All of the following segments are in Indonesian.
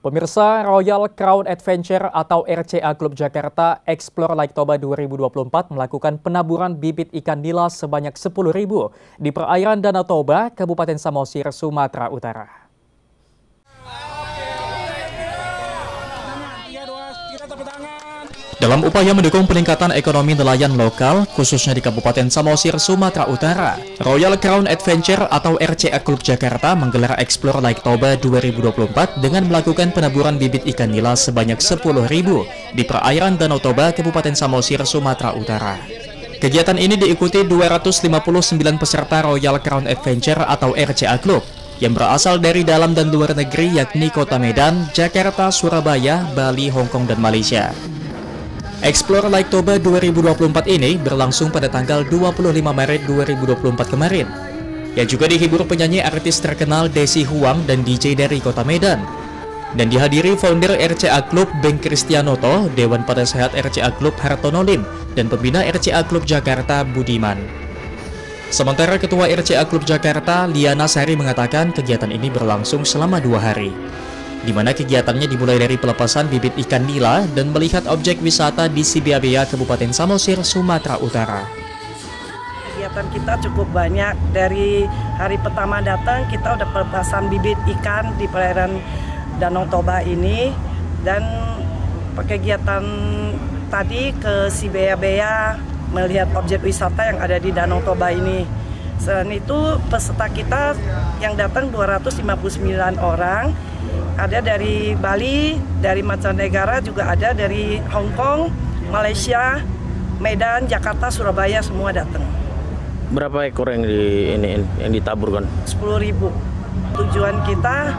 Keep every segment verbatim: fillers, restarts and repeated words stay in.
Pemirsa, Royal Crown Adventure atau R C A Club Jakarta Explore Lake Toba dua ribu dua puluh empat melakukan penaburan bibit ikan nila sebanyak sepuluh ribu di perairan Danau Toba, Kabupaten Samosir, Sumatera Utara. Dalam upaya mendukung peningkatan ekonomi nelayan lokal, khususnya di Kabupaten Samosir, Sumatera Utara, Royal Crown Adventure atau R C A Club Jakarta menggelar Explore Lake Toba dua ribu dua puluh empat dengan melakukan penaburan bibit ikan nila sebanyak sepuluh ribu di perairan Danau Toba, Kabupaten Samosir, Sumatera Utara. Kegiatan ini diikuti dua ratus lima puluh sembilan peserta Royal Crown Adventure atau R C A Club yang berasal dari dalam dan luar negeri, yakni kota Medan, Jakarta, Surabaya, Bali, Hong Kong, dan Malaysia. Explore Lake Toba dua ribu dua puluh empat ini berlangsung pada tanggal dua puluh lima Maret dua ribu dua puluh empat kemarin. Yang juga dihibur penyanyi artis terkenal Desi Huang dan D J dari kota Medan. Dan dihadiri founder R C A Club Bengkristianoto, Dewan Penasehat R C A Club Hartono Lim, dan pembina R C A Club Jakarta Budiman. Sementara Ketua R C A Club Jakarta Liana Sari mengatakan kegiatan ini berlangsung selama dua hari. Di mana kegiatannya dimulai dari pelepasan bibit ikan nila dan melihat objek wisata di Sibeabea, Kabupaten Samosir, Sumatera Utara. Kegiatan kita cukup banyak. Dari hari pertama datang kita udah pelepasan bibit ikan di perairan Danau Toba ini, dan kegiatan tadi ke Sibeabea melihat objek wisata yang ada di Danau Toba ini. Selain itu peserta kita yang datang dua ratus lima puluh sembilan orang, ada dari Bali, dari mancanegara juga ada, dari Hong Kong, Malaysia, Medan, Jakarta, Surabaya, semua datang. Berapa ekor yang di ini yang ditaburkan? sepuluh ribu. Tujuan kita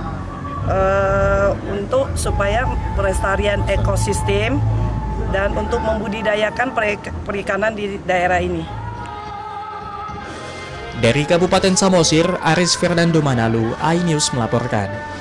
uh, untuk supaya pelestarian ekosistem dan untuk membudidayakan perikanan di daerah ini. Dari Kabupaten Samosir, Aris Fernando Manalu, iNews melaporkan.